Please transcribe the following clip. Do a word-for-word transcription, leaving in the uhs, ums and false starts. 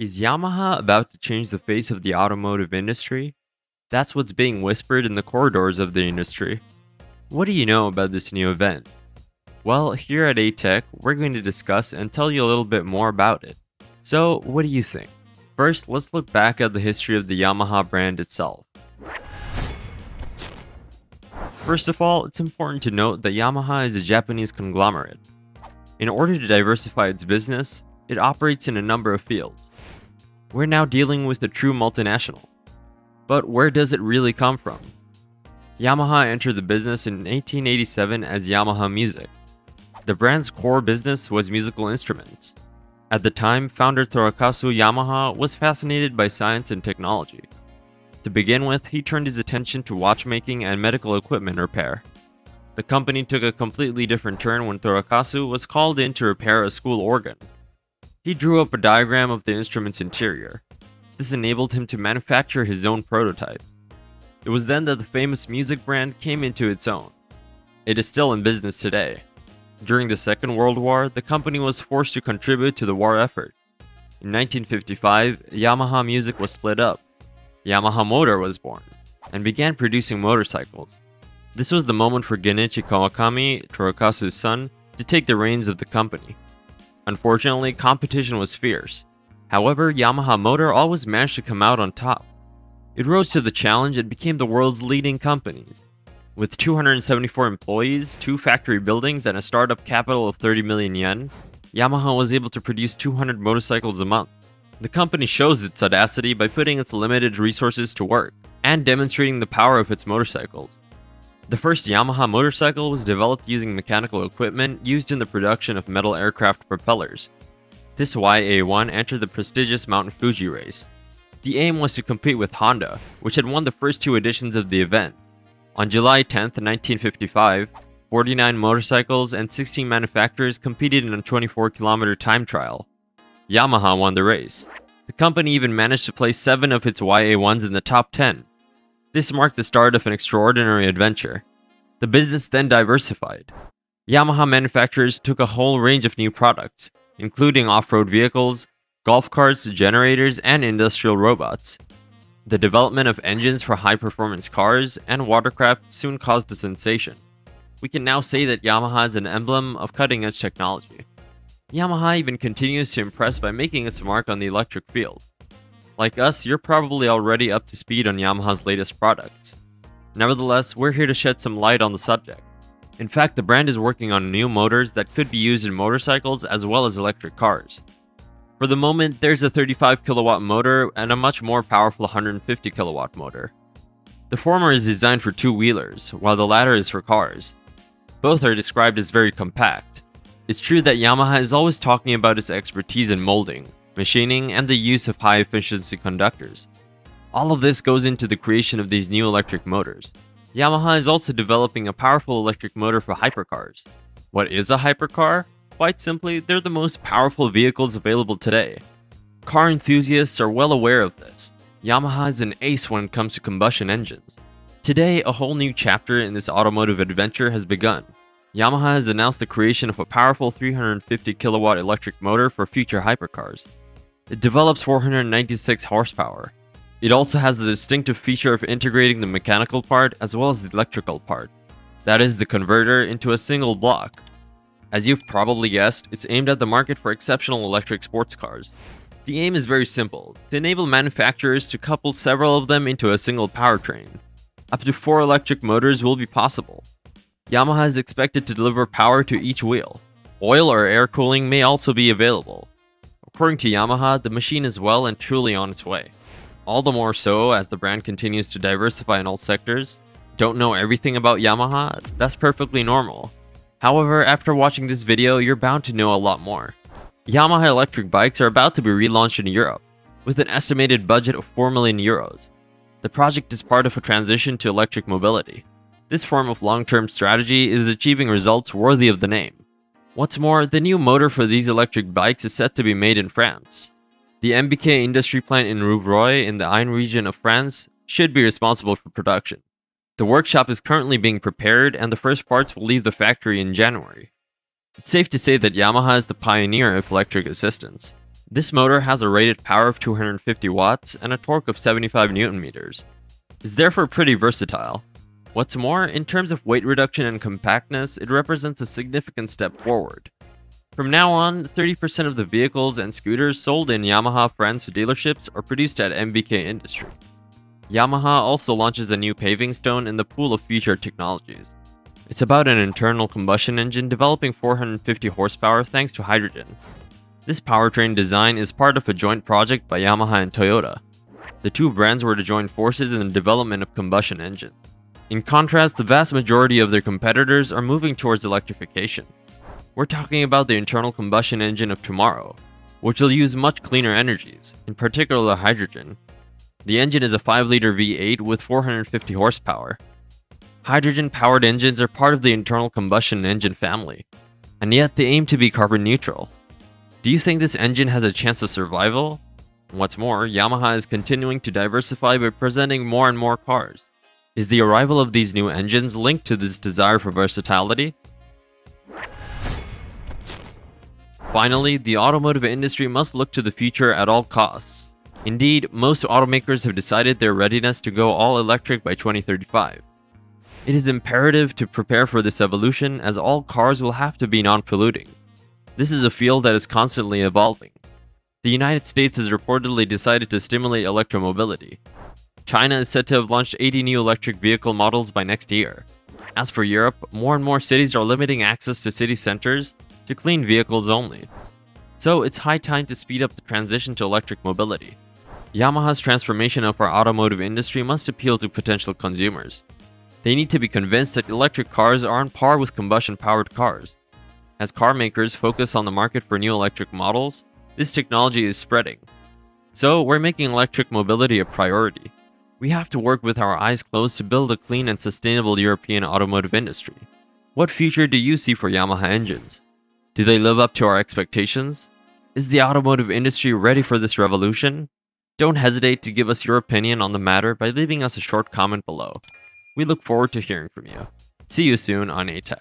Is Yamaha about to change the face of the automotive industry? That's what's being whispered in the corridors of the industry. What do you know about this new event? Well, here at ATech, we're going to discuss and tell you a little bit more about it. So, what do you think? First, let's look back at the history of the Yamaha brand itself. First of all, it's important to note that Yamaha is a Japanese conglomerate. In order to diversify its business, it operates in a number of fields. We're now dealing with a true multinational. But where does it really come from? Yamaha entered the business in eighteen eighty-seven as Yamaha Music. The brand's core business was musical instruments. At the time, founder Torakazu Yamaha was fascinated by science and technology. To begin with, he turned his attention to watchmaking and medical equipment repair. The company took a completely different turn when Torakazu was called in to repair a school organ. He drew up a diagram of the instrument's interior. This enabled him to manufacture his own prototype. It was then that the famous music brand came into its own. It is still in business today. During the Second World War, the company was forced to contribute to the war effort. In nineteen fifty-five, Yamaha Music was split up. Yamaha Motor was born, and began producing motorcycles. This was the moment for Genichi Kawakami, Torakasu's son, to take the reins of the company. Unfortunately, competition was fierce. However, Yamaha Motor always managed to come out on top. It rose to the challenge and became the world's leading company. With two hundred seventy-four employees, two factory buildings, and a startup capital of thirty million yen, Yamaha was able to produce two hundred motorcycles a month. The company shows its audacity by putting its limited resources to work and demonstrating the power of its motorcycles. The first Yamaha motorcycle was developed using mechanical equipment used in the production of metal aircraft propellers. This Y A one entered the prestigious Mount Fuji race. The aim was to compete with Honda, which had won the first two editions of the event. On July tenth, nineteen fifty-five, forty-nine motorcycles and sixteen manufacturers competed in a twenty-four kilometer time trial. Yamaha won the race. The company even managed to place seven of its Y A ones in the top ten. This marked the start of an extraordinary adventure. The business then diversified. Yamaha manufacturers took a whole range of new products, including off-road vehicles, golf carts, generators, and industrial robots. The development of engines for high-performance cars and watercraft soon caused a sensation. We can now say that Yamaha is an emblem of cutting-edge technology. Yamaha even continues to impress by making its mark on the electric field. Like us, you're probably already up to speed on Yamaha's latest products. Nevertheless, we're here to shed some light on the subject. In fact, the brand is working on new motors that could be used in motorcycles as well as electric cars. For the moment, there's a thirty-five kilowatt motor and a much more powerful one hundred fifty kilowatt motor. The former is designed for two-wheelers, while the latter is for cars. Both are described as very compact. It's true that Yamaha is always talking about its expertise in molding, machining, and the use of high-efficiency conductors. All of this goes into the creation of these new electric motors. Yamaha is also developing a powerful electric motor for hypercars. What is a hypercar? Quite simply, they're the most powerful vehicles available today. Car enthusiasts are well aware of this. Yamaha is an ace when it comes to combustion engines. Today, a whole new chapter in this automotive adventure has begun. Yamaha has announced the creation of a powerful three hundred fifty kilowatt electric motor for future hypercars. It develops four hundred ninety-six horsepower. It also has the distinctive feature of integrating the mechanical part as well as the electrical part. That is, the converter into a single block. As you've probably guessed, it's aimed at the market for exceptional electric sports cars. The aim is very simple, to enable manufacturers to couple several of them into a single powertrain. Up to four electric motors will be possible. Yamaha is expected to deliver power to each wheel. Oil or air cooling may also be available. According to Yamaha, the machine is well and truly on its way. All the more so as the brand continues to diversify in all sectors. Don't know everything about Yamaha? That's perfectly normal. However, after watching this video, you're bound to know a lot more. Yamaha electric bikes are about to be relaunched in Europe, with an estimated budget of four million euros. The project is part of a transition to electric mobility. This form of long-term strategy is achieving results worthy of the name. What's more, the new motor for these electric bikes is set to be made in France. The M B K Industry plant in Rouvroy in the Ain region of France should be responsible for production. The workshop is currently being prepared and the first parts will leave the factory in January. It's safe to say that Yamaha is the pioneer of electric assistance. This motor has a rated power of two hundred fifty watts and a torque of seventy-five newton meters. It's therefore pretty versatile. What's more, in terms of weight reduction and compactness, it represents a significant step forward. From now on, thirty percent of the vehicles and scooters sold in Yamaha France dealerships are produced at M B K Industry. Yamaha also launches a new paving stone in the pool of future technologies. It's about an internal combustion engine developing four hundred fifty horsepower thanks to hydrogen. This powertrain design is part of a joint project by Yamaha and Toyota. The two brands were to join forces in the development of combustion engines. In contrast, the vast majority of their competitors are moving towards electrification. We're talking about the internal combustion engine of tomorrow, which will use much cleaner energies, in particular hydrogen. The engine is a five liter V eight with four hundred fifty horsepower. Hydrogen-powered engines are part of the internal combustion engine family, and yet they aim to be carbon neutral. Do you think this engine has a chance of survival? What's more, Yamaha is continuing to diversify by presenting more and more cars. Is the arrival of these new engines linked to this desire for versatility? Finally, the automotive industry must look to the future at all costs. Indeed, most automakers have decided their readiness to go all electric by twenty thirty-five. It is imperative to prepare for this evolution, as all cars will have to be non-polluting. This is a field that is constantly evolving. The United States has reportedly decided to stimulate electromobility. China is said to have launched eighty new electric vehicle models by next year. As for Europe, more and more cities are limiting access to city centers to clean vehicles only. So it's high time to speed up the transition to electric mobility. Yamaha's transformation of our automotive industry must appeal to potential consumers. They need to be convinced that electric cars are on par with combustion-powered cars. As car makers focus on the market for new electric models, this technology is spreading. So we're making electric mobility a priority. We have to work with our eyes closed to build a clean and sustainable European automotive industry. What future do you see for Yamaha engines? Do they live up to our expectations? Is the automotive industry ready for this revolution? Don't hesitate to give us your opinion on the matter by leaving us a short comment below. We look forward to hearing from you. See you soon on ATech.